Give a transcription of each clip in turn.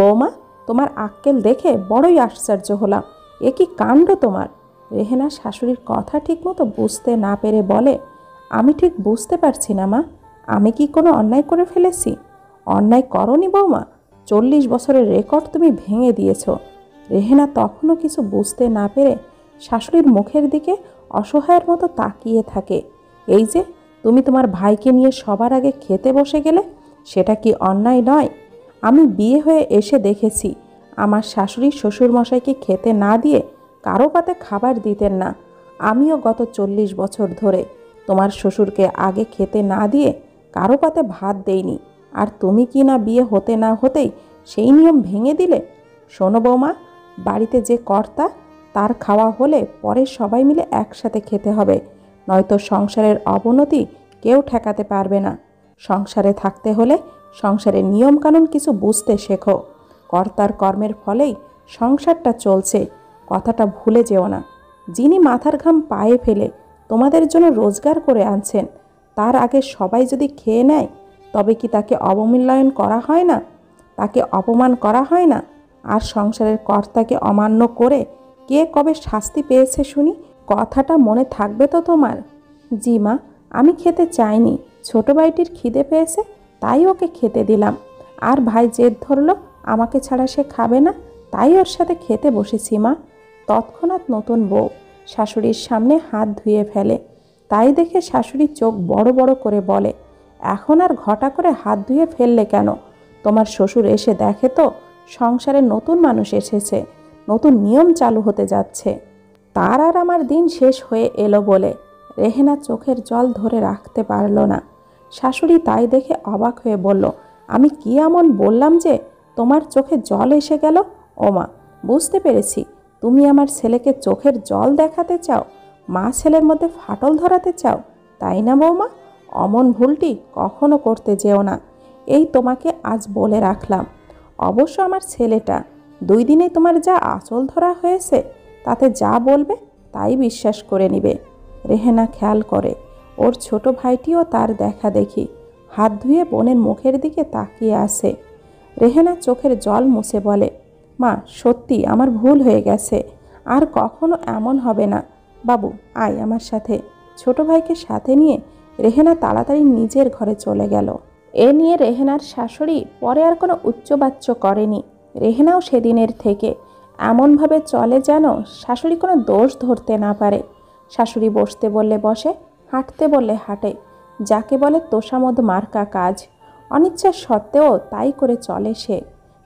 বৌমা, তোমার আক্কেল দেখে বড়ই আশ্চর্য হলাম। এ কি কাণ্ড তোমার! রেহেনা শাশুড়ির কথা ঠিকমতো বুঝতে না পেরে বলে, আমি ঠিক বুঝতে পারছি না মা, আমি কি কোনো অন্যায় করে ফেলেছি? অন্যায় করনি বৌমা, 40 বছরের রেকর্ড তুমি ভেঙে দিয়েছ। রেহেনা তখনও কিছু বুঝতে না পেরে শাশুড়ির মুখের দিকে অসহায়ের মতো তাকিয়ে থাকে। এই যে তুমি তোমার ভাইকে নিয়ে সবার আগে খেতে বসে গেলে, সেটা কি অন্যায় নয়? আমি বিয়ে হয়ে এসে দেখেছি আমার শাশুড়ি শ্বশুরমশাইকে খেতে না দিয়ে কারো পাতে খাবার দিতেন না। আমিও গত 40 বছর ধরে তোমার শ্বশুরকে আগে খেতে না দিয়ে কারো পাতে ভাত দেইনি, আর তুমি কি না বিয়ে হতে না হতেই সেই নিয়ম ভেঙে দিলে। শোনো বৌমা, বাড়িতে যে কর্তা তার খাওয়া হলে পরে সবাই মিলে একসাথে খেতে হবে, নয়তো সংসারের অবনতি কেউ ঠেকাতে পারবে না। সংসারে থাকতে হলে সংসারের নিয়মকানুন কিছু বুঝতে শেখো। কর্তার কর্মের ফলেই সংসারটা চলছে, কথাটা ভুলে যেও না। যিনি মাথার ঘাম পায়ে ফেলে তোমাদের জন্য রোজগার করে আনছেন, তার আগে সবাই যদি খেয়ে নেয়, তবে কি তাকে অবমূল্যায়ন করা হয় না? তাকে অপমান করা হয় না? আর সংসারের কর্তাকে অমান্য করে কে কবে শাস্তি পেয়েছে শুনি? কথাটা মনে থাকবে তো তোমার। জি মা, আমি খেতে চাইনি, ছোট ভাইটির খিদে পেয়েছে তাই ওকে খেতে দিলাম, আর ভাই জেদ ধরলো আমাকে ছাড়া সে খাবে না, তাই ওর সাথে খেতে বসেছি মা। তৎক্ষণাৎ নতুন বউ শাশুড়ির সামনে হাত ধুয়ে ফেলে। তাই দেখে শাশুড়ি চোখ বড় বড় করে বলে, এখন আর ঘটা করে হাত ধুয়ে ফেললে কেন? তোমার শ্বশুর এসে দেখে তো সংসারে নতুন মানুষ এসেছে, নতুন নিয়ম চালু হতে যাচ্ছে। তার আর আমার দিন শেষ হয়ে এলো বলে রেহেনা চোখের জল ধরে রাখতে পারল না। শাশুড়ি তাই দেখে অবাক হয়ে বলল, আমি কি এমন বললাম যে তোমার চোখে জল এসে গেল? ওমা, বুঝতে পেরেছি, তুমি আমার ছেলেকে চোখের জল দেখাতে চাও, মা ছেলের মধ্যে ফাটল ধরাতে চাও, তাই না বৌমা? অমন ভুলটি কখনো করতে যেও না, এই তোমাকে আজ বলে রাখলাম। অবশ্য আমার ছেলেটা 2 দিনে তোমার যা আঁচল ধরা হয়েছে, তাতে যা বলবে তাই বিশ্বাস করে নিবে। রেহেনা খেয়াল করে ওর ছোট ভাইটিও তার দেখা দেখি হাত ধুয়ে বোনের মুখের দিকে তাকিয়ে আসে। রেহেনা চোখের জল মুছে বলে, মা, সত্যি আমার ভুল হয়ে গেছে, আর কখনো এমন হবে না। বাবু, আয় আমার সাথে। ছোট ভাইকে সাথে নিয়ে রেহেনা তাড়াতাড়ি নিজের ঘরে চলে গেল। এ নিয়ে রেহেনার শাশুড়ি পরে আর কোনো উচ্চবাচ্য করেনি। রেহেনাও সেদিনের থেকে এমনভাবে চলে যেন শাশুড়ি কোনো দোষ ধরতে না পারে। শাশুড়ি বসতে বললে বসে, হাঁটতে বললে হাঁটে, যাকে বলে তোষামোদ মার্কা কাজ। অনিচ্ছা সত্ত্বেও তাই করে চলে সে।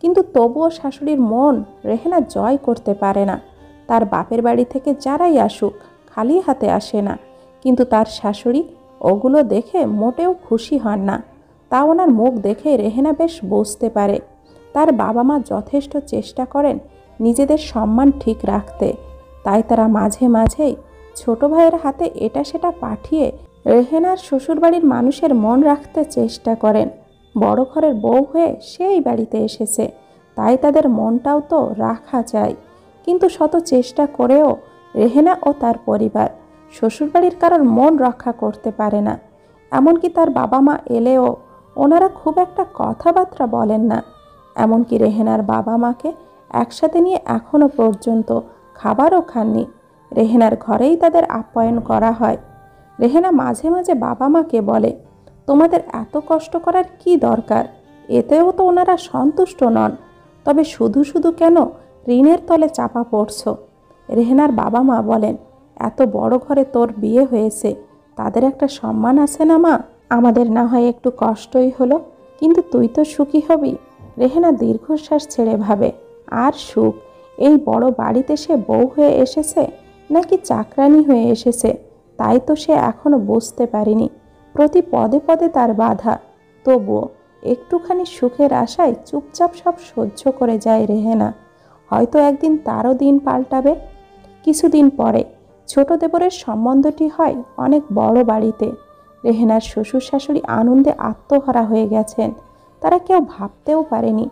কিন্তু তবুও শাশুড়ির মন রেহেনা জয় করতে পারে না। তার বাপের বাড়ি থেকে যারাই আসুক খালি হাতে আসে না, কিন্তু তার শাশুড়ি ওগুলো দেখে মোটেও খুশি হন না। তা ওনার মুখ দেখে রেহেনা বেশ বুঝতে পারে তার বাবা মা যথেষ্ট চেষ্টা করেন নিজেদের সম্মান ঠিক রাখতে। তাই তারা মাঝে মাঝেই ছোট ভাইয়ের হাতে এটা সেটা পাঠিয়ে রেহেনার শ্বশুরবাড়ির মানুষের মন রাখতে চেষ্টা করেন। বড় ঘরের বউ হয়ে সেই বাড়িতে এসেছে, তাই তাদের মনটাও তো রাখা চাই। কিন্তু শত চেষ্টা করেও রেহেনা ও তার পরিবার শ্বশুরবাড়ির কারোর মন রক্ষা করতে পারে না। এমনকি তার বাবা মা এলেও ওনারা খুব একটা কথাবার্তা বলেন না। এমনকি রেহেনার বাবা মাকে একসাথে নিয়ে এখনও পর্যন্ত খাবারও খাননি। রেহেনার ঘরেই তাদের আপ্যায়ন করা হয়। রেহেনা মাঝে মাঝে বাবা মাকে বলে, তোমাদের এত কষ্ট করার কি দরকার? এতেও তো ওনারা সন্তুষ্ট নন, তবে শুধু শুধু কেন ঋণের তলে চাপা পড়ছ? রেহেনার বাবা মা বলেন, এত বড় ঘরে তোর বিয়ে হয়েছে, তাদের একটা সম্মান আছে না মা? আমাদের না হয় একটু কষ্টই হলো, কিন্তু তুই তো সুখী হবি। রেহেনা দীর্ঘশ্বাস ছেড়ে ভাবে, আর সুখ! এই বড় বাড়িতে সে বউ হয়ে এসেছে নাকি চাকরানি হয়ে এসেছে, তাই তো সে এখনও বুঝতে পারেনি। প্রতি পদে পদে তার বাধা। তবুও একটুখানি সুখের আশায় চুপচাপ সব সহ্য করে যায় রেহেনা। হয়তো একদিন তারও দিন পাল্টাবে। কিছুদিন পরে ছোট দেবরের সম্বন্ধটি হয় অনেক বড় বাড়িতে। রেহেনার শ্বশুর শাশুড়ি আনন্দে আত্মহারা হয়ে গেছেন। তারা কেউ ভাবতেও পারেনি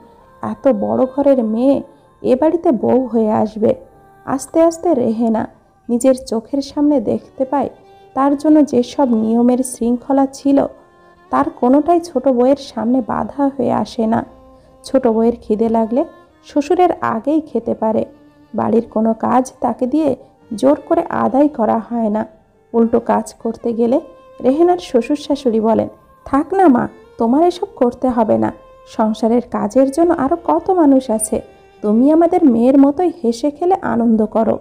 এত বড় ঘরের মেয়ে এ বাড়িতে বউ হয়ে আসবে। আস্তে আস্তে রেহেনা নিজের চোখের সামনে দেখতে পায় তার জন্য যেসব নিয়মের শৃঙ্খলা ছিল, তার কোনোটাই ছোট বউয়ের সামনে বাধা হয়ে আসে না। ছোটো বউয়ের খিদে লাগলে শ্বশুরের আগেই খেতে পারে। বাড়ির কোনো কাজ তাকে দিয়ে জোর করে আদায় করা হয় না। উল্টো কাজ করতে গেলে রেহেনার শ্বশুর শাশুড়ি বলেন, থাক না মা, তোমার এসব করতে হবে না, সংসারের কাজের জন্য আরও কত মানুষ আছে, তুমি আমাদের মেয়ের মতোই হেসে খেলে আনন্দ করো।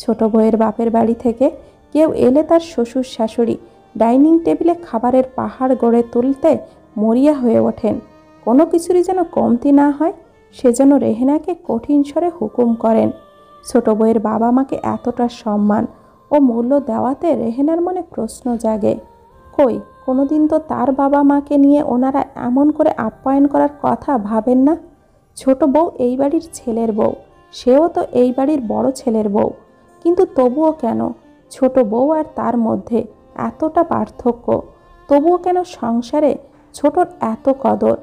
ছোটো বউয়ের বাপের বাড়ি থেকে কেউ এলে তার শ্বশুর শাশুড়ি ডাইনিং টেবিলে খাবারের পাহাড় গড়ে তুলতে মরিয়া হয়ে ওঠেন। কোনো কিছুরই যেন কমতি না হয় সেজন্য রেহেনাকে কঠিন স্বরে হুকুম করেন। ছোট বউয়ের বাবা মাকে এতটা সম্মান ও মূল্য দেওয়াতে রেহেনার মনে প্রশ্ন জাগে, কই কোনোদিন তো তার বাবা মাকে নিয়ে ওনারা এমন করে আপ্যায়ন করার কথা ভাবেন না। ছোট বউ এই বাড়ির ছেলের বউ, সেও তো এই বাড়ির বড় ছেলের বউ, কিন্তু তবুও কেন ছোট বউ আর তার মধ্যে এতটা পার্থক্য? তবুও কেন সংসারে ছোটর এত কদর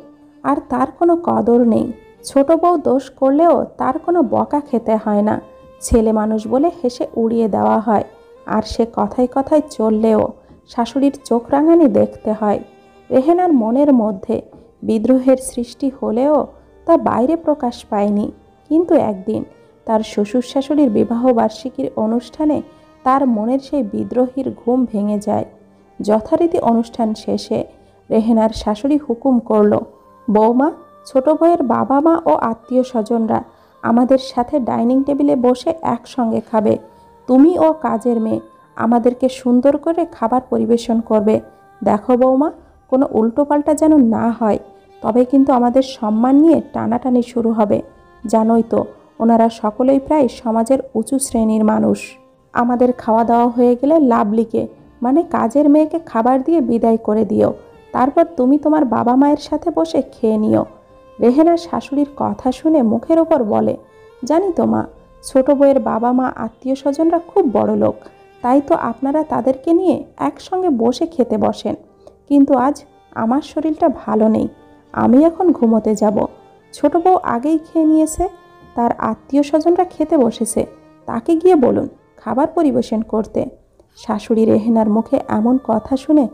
আর তার কোনো কদর নেই? ছোট বউ দোষ করলেও তার কোনো বকা খেতে হয় না, ছেলে মানুষ বলে হেসে উড়িয়ে দেওয়া হয়। আর সে কথায় কথায় চললেও শাশুড়ির চোখ রাঙানি দেখতে হয়। রেহেনার মনের মধ্যে বিদ্রোহের সৃষ্টি হলেও তা বাইরে প্রকাশ পায়নি। কিন্তু একদিন তার শ্বশুর শাশুড়ির বিবাহবার্ষিকীর অনুষ্ঠানে তার মনের সেই বিদ্রোহীর ঘুম ভেঙে যায়। যথারীতি অনুষ্ঠান শেষে রেহেনার শাশুড়ি হুকুম করল, বৌমা, ছোট বউয়ের বাবা মা ও আত্মীয় স্বজনরা আমাদের সাথে ডাইনিং টেবিলে বসে একসঙ্গে খাবে, তুমি ও কাজের মেয়ে আমাদেরকে সুন্দর করে খাবার পরিবেশন করবে। দেখো বৌমা, কোনো উল্টোপাল্টা যেন না হয়, তবে কিন্তু আমাদের সম্মান নিয়ে টানাটানি শুরু হবে। জানোই তো ওনারা সকলেই প্রায় সমাজের উঁচু শ্রেণীর মানুষ। আমাদের খাওয়া দাওয়া হয়ে গেলে লাভলিকে, মানে কাজের মেয়েকে খাবার দিয়ে বিদায় করে দিও, তারপর তুমি তোমার বাবা মায়ের সাথে বসে খেয়ে নিও। রেহেনা শাশুড়ির কথা শুনে মুখের ওপর বলে, জানি তো মা, ছোটো বউয়ের বাবা মা আত্মীয় স্বজনরা খুব বড় লোক, তাই তো আপনারা তাদেরকে নিয়ে একসঙ্গে বসে খেতে বসেন, কিন্তু আজ আমার শরীরটা ভালো নেই, আমি এখন ঘুমোতে যাব। ছোটো বউ আগেই খেয়ে নিয়েছে, তার আত্মীয় স্বজনরা খেতে বসেছে, তাকে গিয়ে বলুন খাবার পরিবেশন করতে। শাশুড়ি রেহেনার মুখে এমন কথা শুনে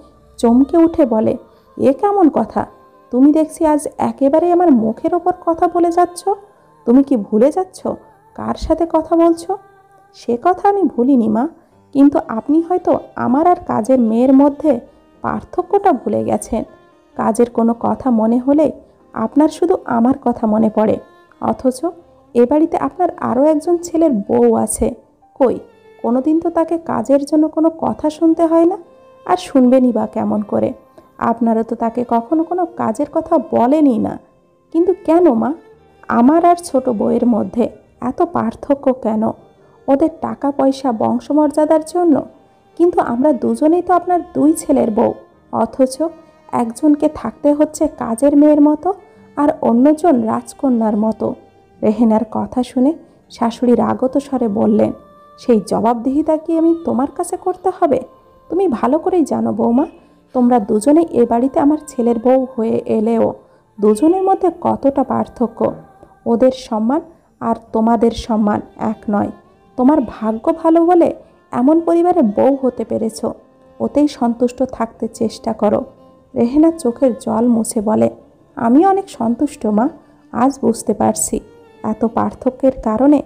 চমকে উঠে বলে, এ কেমন কথা? তুমি দেখছি আজ একেবারে আমার মুখের ওপর কথা বলে যাচ্ছ। তুমি কি ভুলে যাচ্ছ কার সাথে কথা বলছ? সে কথা আমি ভুলিনি মা, কিন্তু আপনি হয়তো আমার আর কাজের মেয়ের মধ্যে পার্থক্যটা ভুলে গেছেন। কাজের কোনো কথা মনে হলে আপনার শুধু আমার কথা মনে পড়ে, অথচ এ বাড়িতে আপনার আরও একজন ছেলের বউ আছে, কই কোনোদিন তো তাকে কাজের জন্য কোনো কথা শুনতে হয় না, আর শুনবেনই বা কেমন করে? আপনারা তো তাকে কখনো কোনো কাজের কথা বলেনই না। কিন্তু কেন মা, আমার আর ছোট বউয়ের মধ্যে এত পার্থক্য কেন? ওদের টাকা পয়সা বংশমর্যাদার জন্য? কিন্তু আমরা দুজনেই তো আপনার দুই ছেলের বউ, অথচ একজনকে থাকতে হচ্ছে কাজের মেয়ের মতো আর অন্যজন রাজকন্যার মতো। রেহেনার কথা শুনে শাশুড়ি রাগত স্বরে বললেন, সেই জবাবদিহিতা কি আমি তোমার কাছে করতে হবে? তুমি ভালো করেই জানো বৌমা, তোমরা দুজনে এ বাড়িতে আমার ছেলের বউ হয়ে এলেও দুজনের মধ্যে কতটা পার্থক্য। ওদের সম্মান আর তোমাদের সম্মান এক নয়। তোমার ভাগ্য ভালো বলে এমন পরিবারে বউ হতে পেরেছ, ওতেই সন্তুষ্ট থাকতে চেষ্টা করো। রেহেনা চোখের জল মুছে বলে, আমি অনেক সন্তুষ্ট মা, আজ বুঝতে পারছি এত পার্থক্যের কারণে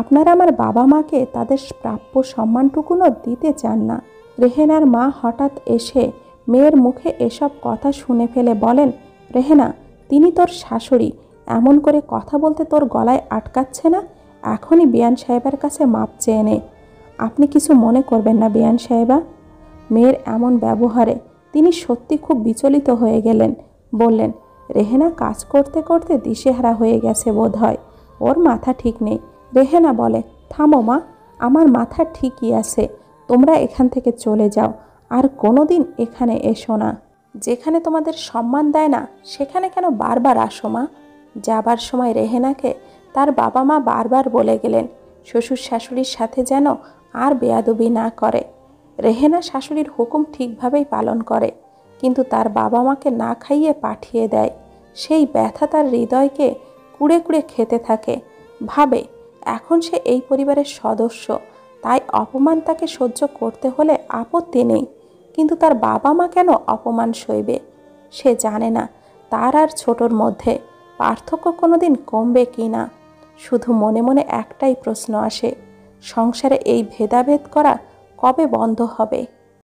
আপনারা আমার বাবা মাকে তাদের প্রাপ্য সম্মানটুকুনও দিতে চান না। রেহেনার মা হঠাৎ এসে মেয়ের মুখে এসব কথা শুনে ফেলে বলেন, রেহেনা, তিনি তোর শাশুড়ি, এমন করে কথা বলতে তোর গলায় আটকাচ্ছে না? এখনই বিয়ান সাহেবের কাছে মাপ চেয়ে নে। আপনি কিছু মনে করবেন না বিয়ান সাহেবা। মেয়ের এমন ব্যবহারে তিনি সত্যি খুব বিচলিত হয়ে গেলেন। বললেন, রেহেনা কাজ করতে করতে দিশেহারা হয়ে গেছে বোধ হয়, ওর মাথা ঠিক নেই। রেহেনা বলে, থামো মা, আমার মাথা ঠিকই আছে, তোমরা এখান থেকে চলে যাও, আর কোনো দিন এখানে এসো না। যেখানে তোমাদের সম্মান দেয় না সেখানে কেন বারবার আসো মা? যাবার সময় রেহেনাকে তার বাবা মা বারবার বলে গেলেন শ্বশুর শাশুড়ির সাথে যেন আর বেয়াদবি না করে। রেহেনা শাশুড়ির হুকুম ঠিকভাবেই পালন করে, কিন্তু তার বাবা মাকে না খাইয়ে পাঠিয়ে দেয়। সেই ব্যথা তার হৃদয়কে কুড়ে কুড়ে খেতে থাকে। ভাবে এখন সে এই পরিবারের সদস্য, তাই অপমান তাকে সহ্য করতে হলে আপত্তি নেই, কিন্তু তার বাবা মা কেন অপমান সইবে? সে জানে না তার আর ছোটর মধ্যে পার্থক্য কোনোদিন কমবে কিনা। শুধু মনে মনে একটাই প্রশ্ন আসে, সংসারে এই ভেদাভেদ করা কবে বন্ধ হবে।